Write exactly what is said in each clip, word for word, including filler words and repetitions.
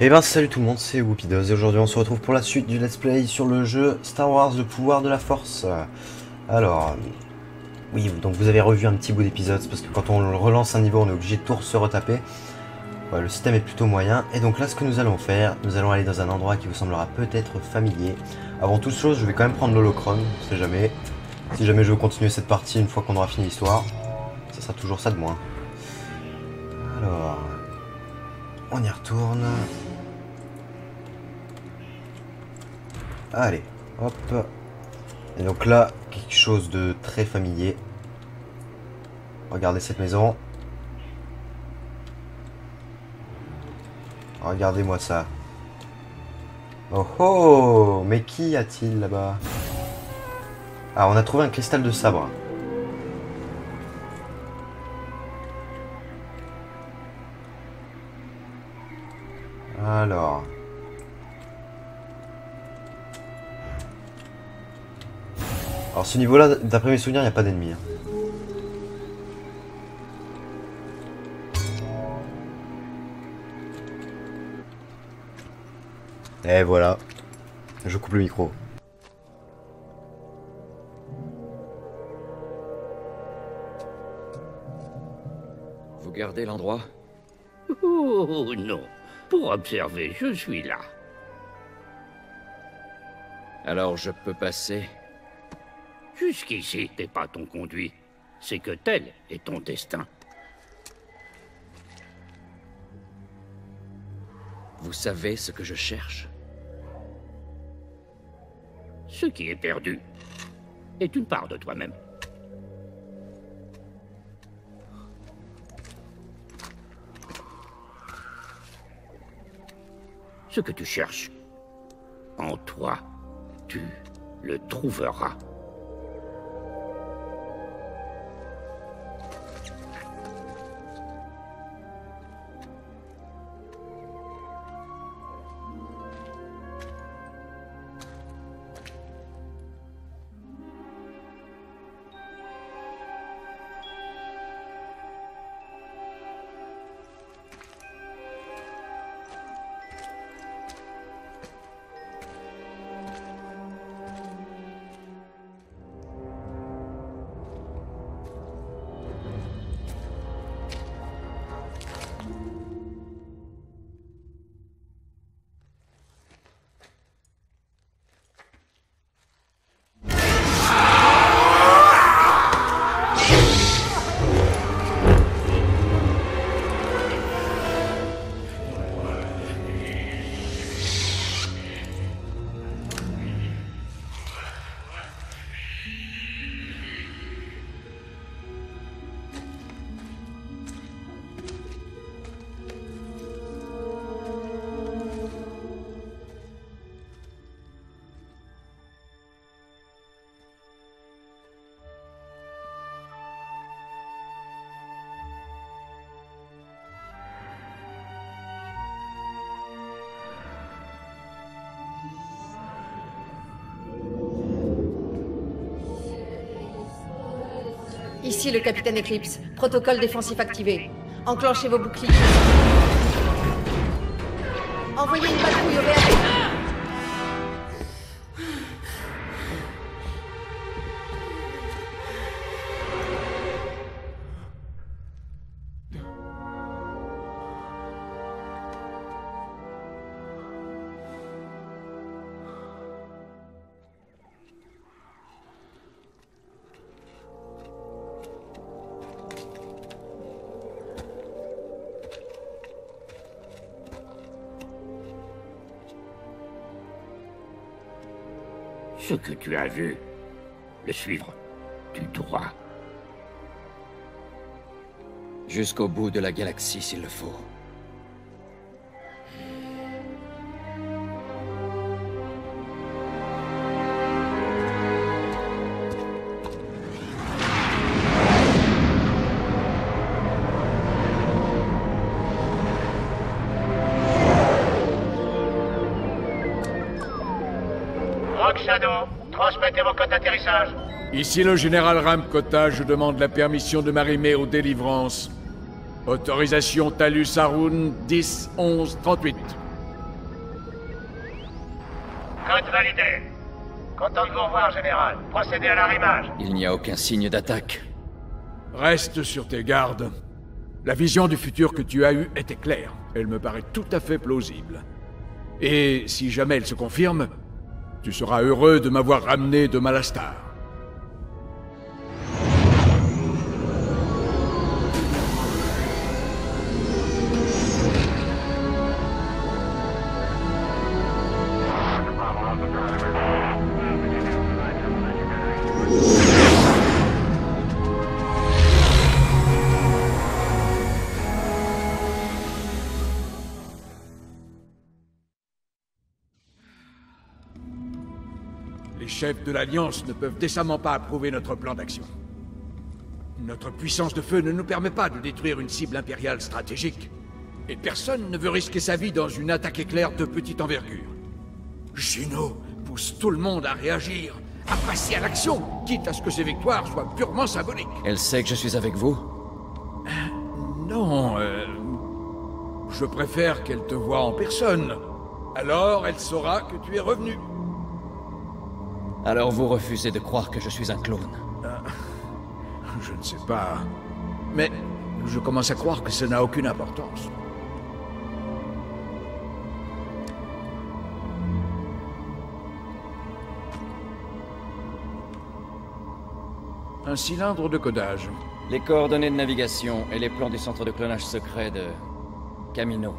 Et eh ben salut tout le monde, c'est Woupidose et aujourd'hui on se retrouve pour la suite du let's play sur le jeu Star Wars, le pouvoir de la force. Alors, oui, donc vous avez revu un petit bout d'épisode, parce que quand on relance un niveau on est obligé de tout se retaper. Ouais, le système est plutôt moyen, et donc là ce que nous allons faire, nous allons aller dans un endroit qui vous semblera peut-être familier. Avant toute chose, je vais quand même prendre l'holocron, on sait jamais. Si jamais je veux continuer cette partie une fois qu'on aura fini l'histoire, ça sera toujours ça de moins. Alors, on y retourne. Allez, hop. Et donc là, quelque chose de très familier. Regardez cette maison. Regardez-moi ça. Oh oh! Mais qui a-t-il là-bas? Ah, on a trouvé un cristal de sabre. Alors... Alors ce niveau-là, d'après mes souvenirs, il n'y a pas d'ennemis. Et voilà. Je coupe le micro. Vous gardez l'endroit? Oh non. Pour observer, je suis là. Alors je peux passer? Jusqu'ici, tes pas ton conduit. C'est que tel est ton destin. Vous savez ce que je cherche? Ce qui est perdu est une part de toi-même. Ce que tu cherches, en toi, tu le trouveras. Ici le capitaine Eclipse, protocole défensif activé. Enclenchez vos boucliers. Envoyez une patrouille au V A P. Ce que tu as vu, le suivre du droit. Jusqu'au bout de la galaxie s'il le faut. Transmettez vos codes d'atterrissage. Ici le général Ramkota, je demande la permission de m'arrimer aux délivrances. Autorisation Talus Arun dix onze trente-huit. Content de vous voir, Général. Procédez à l'arrimage. Il n'y a aucun signe d'attaque. Reste sur tes gardes. La vision du futur que tu as eue était claire. Elle me paraît tout à fait plausible. Et si jamais elle se confirme, tu seras heureux de m'avoir ramené de Malastare. Les chefs de l'Alliance ne peuvent décemment pas approuver notre plan d'action. Notre puissance de feu ne nous permet pas de détruire une cible impériale stratégique. Et personne ne veut risquer sa vie dans une attaque éclair de petite envergure. Gino pousse tout le monde à réagir, à passer à l'action, quitte à ce que ses victoires soient purement symboliques. Elle sait que je suis avec vous ? Euh, non, euh... je préfère qu'elle te voie en personne. Alors elle saura que tu es revenu. Alors vous refusez de croire que je suis un clone? euh, Je ne sais pas... Mais je commence à croire que ça n'a aucune importance. Un cylindre de codage. Les coordonnées de navigation et les plans du centre de clonage secret de... Kamino.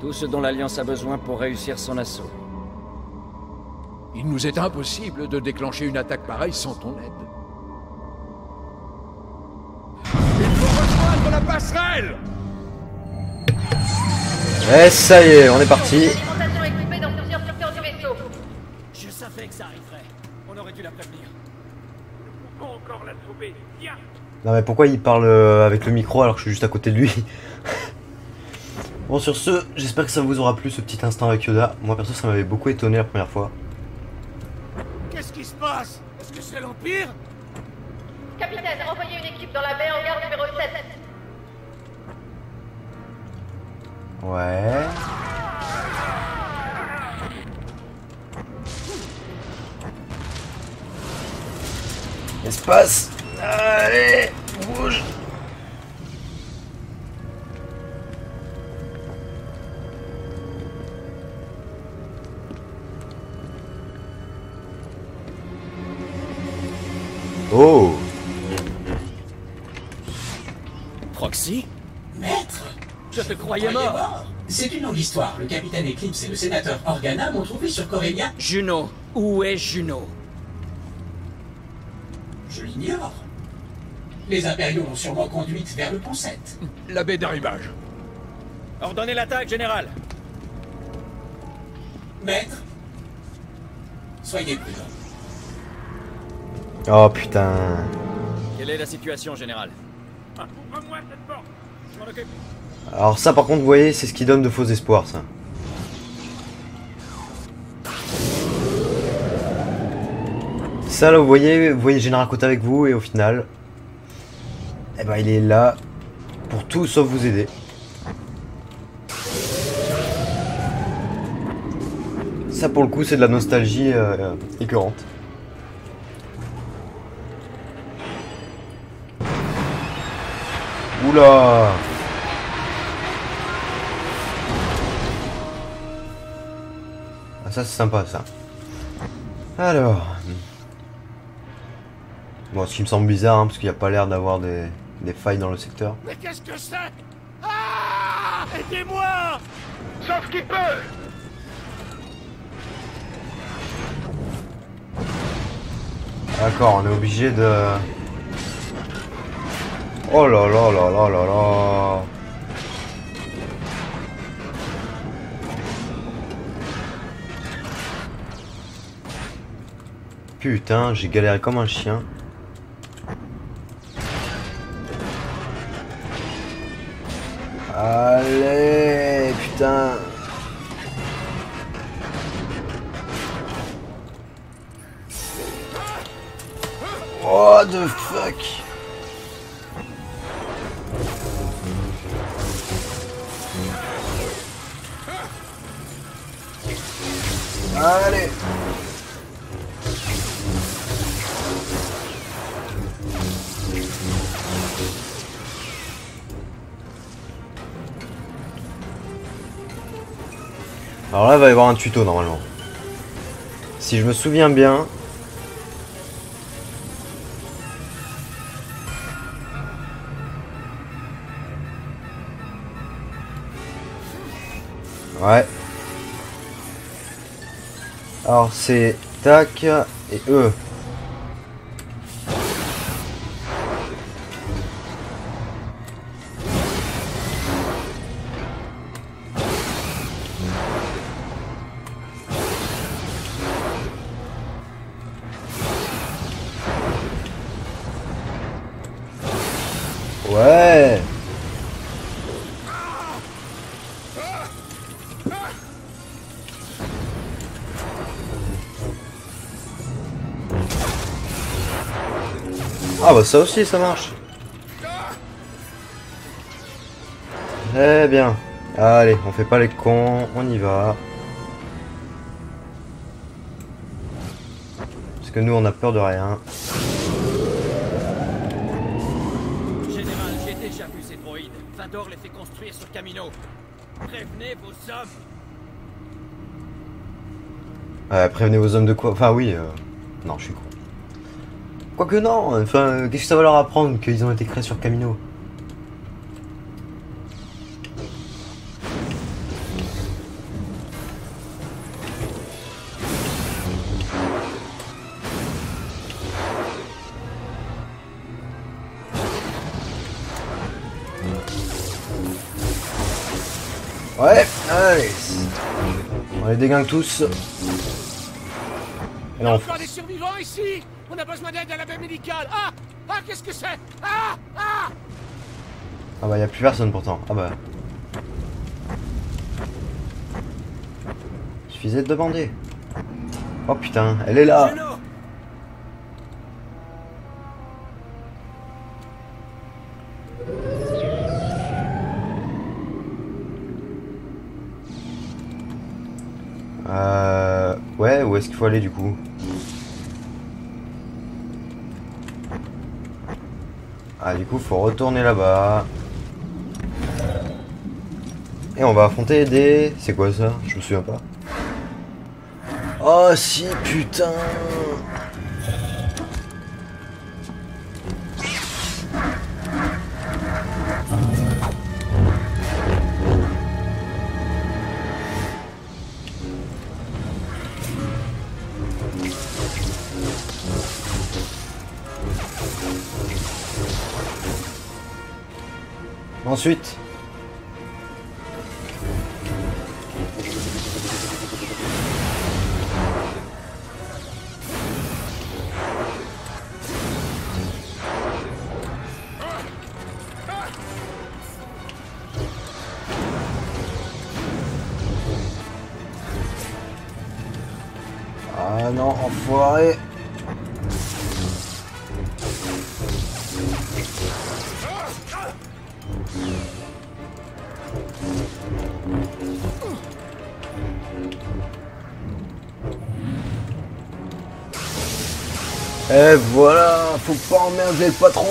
Tout ce dont l'Alliance a besoin pour réussir son assaut. Il nous est impossible de déclencher une attaque pareille sans ton aide. Il faut rejoindre la passerelle! Eh, ça y est, on est parti. L'alimentation est coupée dans plusieurs secteurs du vaisseau. Je savais que ça arriverait. On aurait dû la prévenir. Nous pouvons encore la trouver. Viens! Non, mais pourquoi il parle avec le micro alors que je suis juste à côté de lui? Bon, sur ce, j'espère que ça vous aura plu ce petit instant avec Yoda. Moi, perso, ça m'avait beaucoup étonné la première fois. Qu'est-ce qui se passe? Est-ce que c'est l'Empire? Capitaine, envoyez une équipe dans la baie en garde numéro sept. Ouais... Espace! Allez! Bouge! Oh! Proxy? Maître! Je te croyais mort. mort C'est une longue histoire. Le capitaine Eclipse et le sénateur Organa m'ont trouvé sur Corélia. Juno! Où est Juno? Je l'ignore. Les impériaux l'ont sûrement conduite vers le pont sept. La baie d'arrivage. Ordonnez l'attaque, Général! Maître! Soyez prudent. Oh putain. Quelle est la situation, Général? Ouvre-moi cette porte. Je m'en occupe. Alors ça par contre vous voyez c'est ce qui donne de faux espoirs ça. Ça là vous voyez, vous voyez Général Kota avec vous et au final eh ben il est là pour tout sauf vous aider. Ça pour le coup c'est de la nostalgie euh, écœurante. Oula! Ah ça c'est sympa ça. Alors... Bon ce qui me semble bizarre hein, parce qu'il n'y a pas l'air d'avoir des... des failles dans le secteur. Mais qu'est-ce que c'est? Ah! Aidez-moi! Sauf qu'il peut! D'accord, on est obligé de... Oh là là là là là là. Putain, j'ai galéré comme un chien. Allez, putain. What the fuck? Allez. Alors là, il va y avoir un tuto normalement. Si je me souviens bien. Ouais. Alors c'est tac et E. Ouais. Ah bah ça aussi ça marche. Très bien. Allez, on fait pas les cons, on y va. Parce que nous on a peur de rien. Général, j'ai déjà vu ces droïdes. Vador les fait construire sur Kamino. Prévenez vos hommes. Euh, prévenez vos hommes de quoi? Enfin oui, euh... non je suis con. Quoique non, enfin, qu'est-ce que ça va leur apprendre qu'ils ont été créés sur Kamino? Ouais, allez. On les déglingue tous. Il y a encore des survivants ici! On a besoin d'aide à la baie médicale. Ah, ah, qu'est-ce que c'est? Ah, ah. Ah bah y a plus personne pourtant. Ah bah. Suffisait de demander. Oh putain, elle est là. Juno. Euh, ouais, où est-ce qu'il faut aller du coup? Ah du coup faut retourner là-bas. Et on va affronter des... C'est quoi ça? Je me souviens pas. Oh si putain. Ensuite, ah non, enfoiré. Et voilà, faut pas emmerder le patron.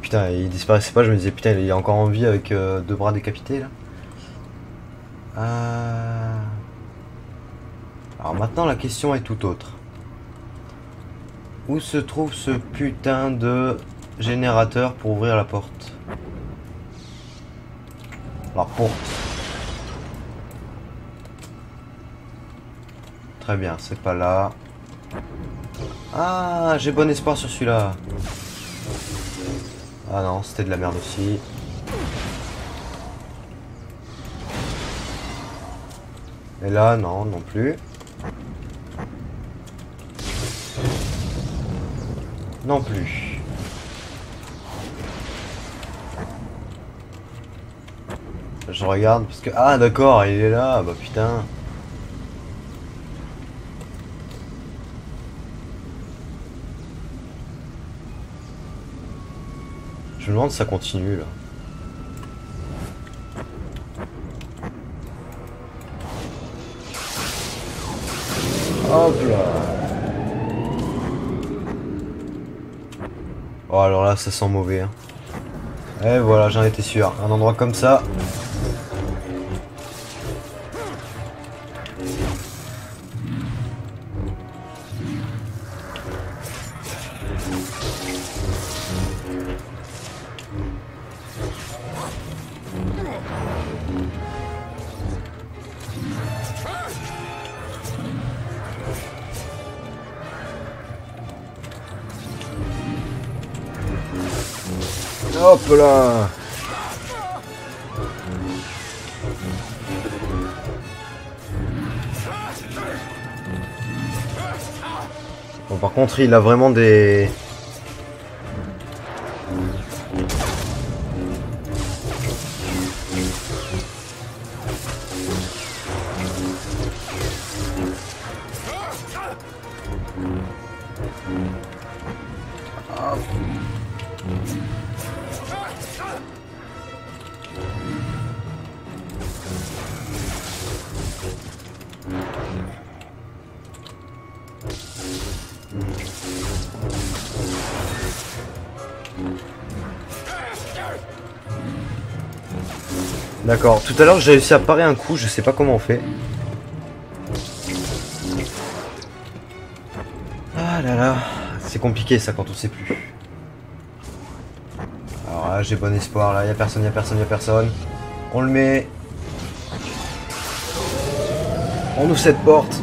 Putain, il disparaissait pas, je me disais putain, il est encore en vie avec euh, deux bras décapités là. Euh... Alors maintenant la question est tout autre. Où se trouve ce putain de générateur pour ouvrir la porte? Alors pour... Très bien, c'est pas là. Ah, j'ai bon espoir sur celui-là. Ah non, c'était de la merde aussi. Et là, non, non plus. Non plus. Je regarde parce que... Ah d'accord, il est là, bah putain. Je me demande si ça continue là. Hop là. Oh, alors là, ça sent mauvais. Hein. Et voilà, j'en étais sûr. Un endroit comme ça. Hop là! Bon, par contre, il a vraiment des... D'accord, tout à l'heure j'ai réussi à parer un coup, je sais pas comment on fait. Ah là là, c'est compliqué ça quand on sait plus. Alors là j'ai bon espoir, là y'a personne, y'a personne, y'a personne. On le met. On ouvre cette porte.